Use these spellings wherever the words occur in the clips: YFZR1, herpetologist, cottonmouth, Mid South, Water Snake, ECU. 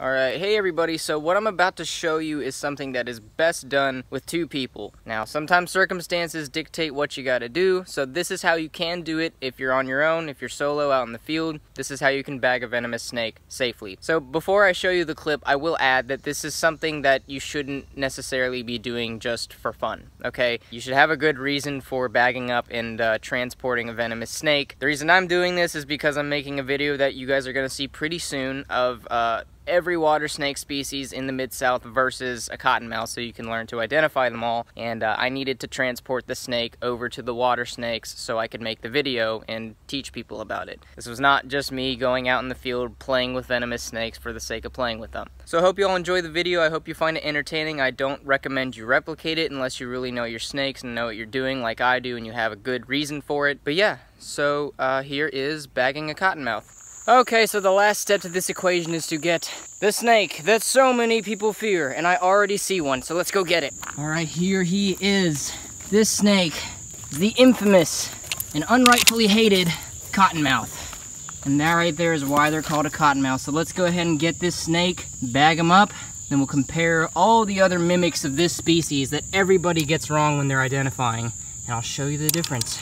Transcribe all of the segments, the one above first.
Alright, hey everybody, so what I'm about to show you is something that is best done with two people. Now, sometimes circumstances dictate what you gotta do, so this is how you can do it if you're on your own, if you're solo out in the field. This is how you can bag a venomous snake safely. So before I show you the clip, I will add that this is something that you shouldn't necessarily be doing just for fun, okay? You should have a good reason for bagging up and transporting a venomous snake. The reason I'm doing this is because I'm making a video that you guys are gonna see pretty soon of every water snake species in the Mid South versus a cottonmouth, so you can learn to identify them all. And I needed to transport the snake over to the water snakes so I could make the video and teach people about it. This was not just me going out in the field playing with venomous snakes for the sake of playing with them. So I hope you all enjoy the video. I hope you find it entertaining. I don't recommend you replicate it unless you really know your snakes and know what you're doing like I do and you have a good reason for it. But yeah, so here is bagging a cottonmouth. Okay, so the last step to this equation is to get the snake that so many people fear, and I already see one, so let's go get it. All right, here he is. This snake is the infamous and unrightfully hated cottonmouth. And that right there is why they're called a cottonmouth. So let's go ahead and get this snake, bag him up, then we'll compare all the other mimics of this species that everybody gets wrong when they're identifying, and I'll show you the difference.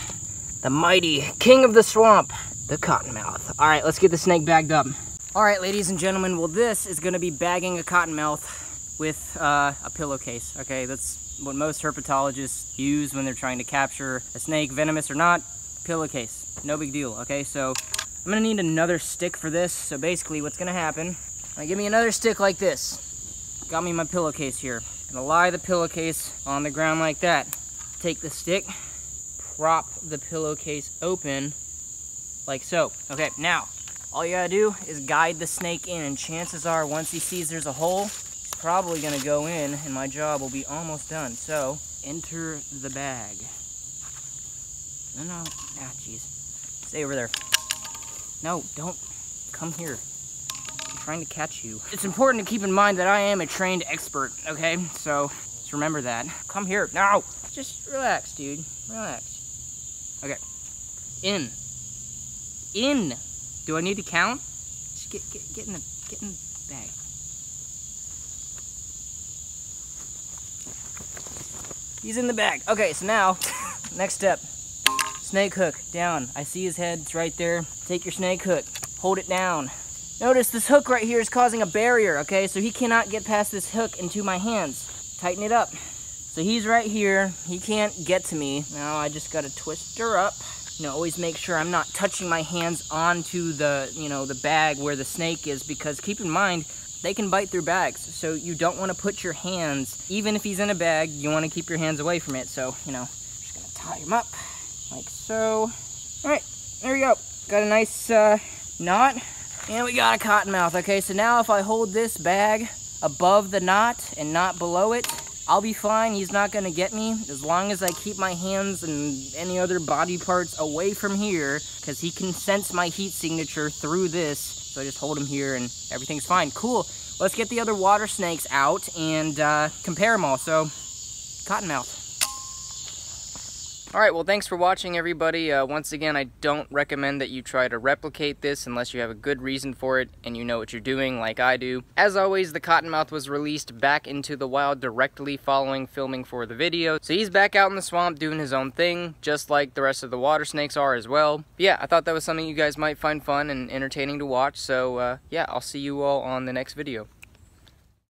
The mighty king of the swamp, the cottonmouth. All right, let's get the snake bagged up. All right, ladies and gentlemen, well, this is gonna be bagging a cottonmouth with a pillowcase, okay? That's what most herpetologists use when they're trying to capture a snake, venomous or not, pillowcase, no big deal, okay? So I'm gonna need another stick for this. So basically what's gonna happen, give me another stick like this. Got me my pillowcase here. I'm gonna lie the pillowcase on the ground like that. Take the stick, prop the pillowcase open, like so. Okay, now, all you gotta do is guide the snake in, and chances are once he sees there's a hole, he's probably gonna go in, and my job will be almost done. So, enter the bag. No, ah, jeez. Stay over there. No, don't. Come here. I'm trying to catch you. It's important to keep in mind that I am a trained expert, okay? So, just remember that. Come here. No! Just relax, dude. Relax. Okay. In. In. Do I need to count? Just get in the bag. He's in the bag. Okay, so now, next step. Snake hook, down. I see his head, it's right there. Take your snake hook, hold it down. Notice this hook right here is causing a barrier, okay? So he cannot get past this hook into my hands. Tighten it up. So he's right here, he can't get to me. Now I just gotta twist her up. You know, always make sure I'm not touching my hands onto the, you know, the bag where the snake is, because keep in mind, they can bite through bags. So you don't want to put your hands, even if he's in a bag, you want to keep your hands away from it. So, you know, I'm just going to tie him up like so. All right, there we go. Got a nice knot, and we got a cottonmouth. Okay, so now if I hold this bag above the knot and not below it, I'll be fine. He's not gonna get me as long as I keep my hands and any other body parts away from here, because he can sense my heat signature through this. So I just hold him here and everything's fine. Cool, let's get the other water snakes out and compare them all. So, cottonmouth. Alright, well, thanks for watching, everybody. Once again, I don't recommend that you try to replicate this unless you have a good reason for it and you know what you're doing like I do. As always, the cottonmouth was released back into the wild directly following filming for the video. So he's back out in the swamp doing his own thing, just like the rest of the water snakes are as well. But yeah, I thought that was something you guys might find fun and entertaining to watch. So yeah, I'll see you all on the next video.